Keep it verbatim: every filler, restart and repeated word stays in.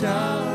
salvación.